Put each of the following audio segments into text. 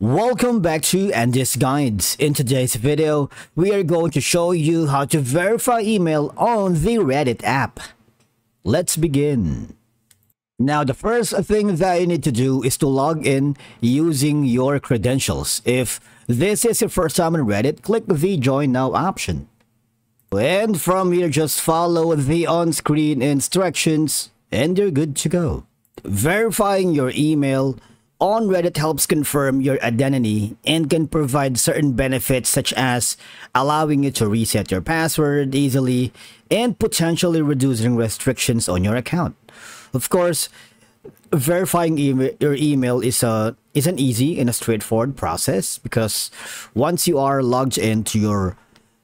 Welcome back to Andy's Guides. In today's video, we are going to show you how to verify email on the Reddit app. Let's begin. Now, the first thing that you need to do is to log in using your credentials. If this is your first time on Reddit, click the Join Now option. And from here, just follow the on-screen instructions and you're good to go. Verifying your email on Reddit helps confirm your identity and can provide certain benefits such as allowing you to reset your password easily and potentially reducing restrictions on your account. Of course, verifying your email is an easy and a straightforward process because once you are logged into your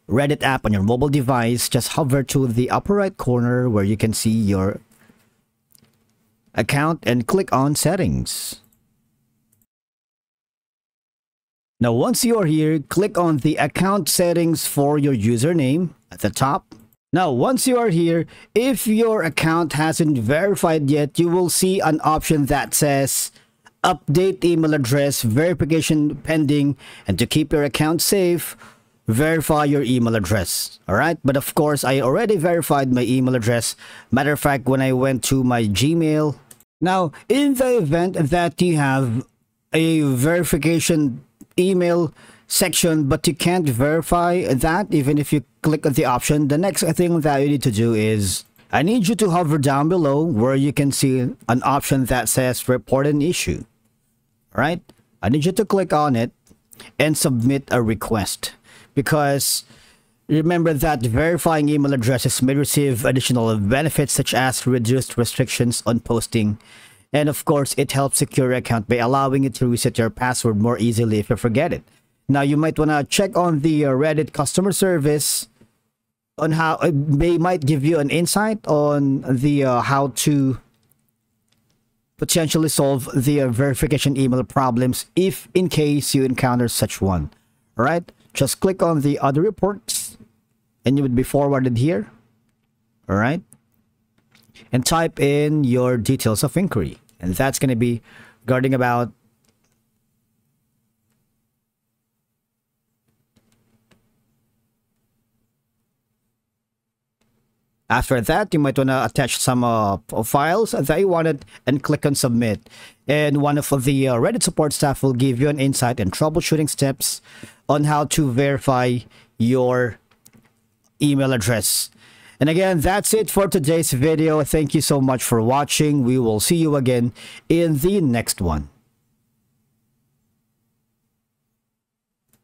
Reddit app on your mobile device, just hover to the upper right corner where you can see your account and click on Settings. Now, once you are here, click on the account settings for your username at the top. Now, once you are here, if your account hasn't verified yet, you will see an option that says update email address verification pending, and to keep your account safe, verify your email address. All right, but of course, I already verified my email address. Matter of fact, when I went to my Gmail. Now, in the event that you have a verification email section but you can't verify that, even if you click on the option, the next thing that you need to do is I need you to hover down below where you can see an option that says report an issue. All right, I need you to click on it and submit a request, because remember that verifying email addresses may receive additional benefits such as reduced restrictions on posting. And of course, it helps secure your account by allowing you to reset your password more easily if you forget it. Now, you might want to check on the Reddit customer service on how they might give you an insight on the how to potentially solve the verification email problems if in case you encounter such one. All right, just click on the other reports and you would be forwarded here. All right, and type in your details of inquiry. And that's going to be regarding about after that, you might want to attach some files that you wanted and click on submit. And one of the Reddit support staff will give you an insight and troubleshooting steps on how to verify your email address. And again, that's it for today's video. Thank you so much for watching. We will see you again in the next one.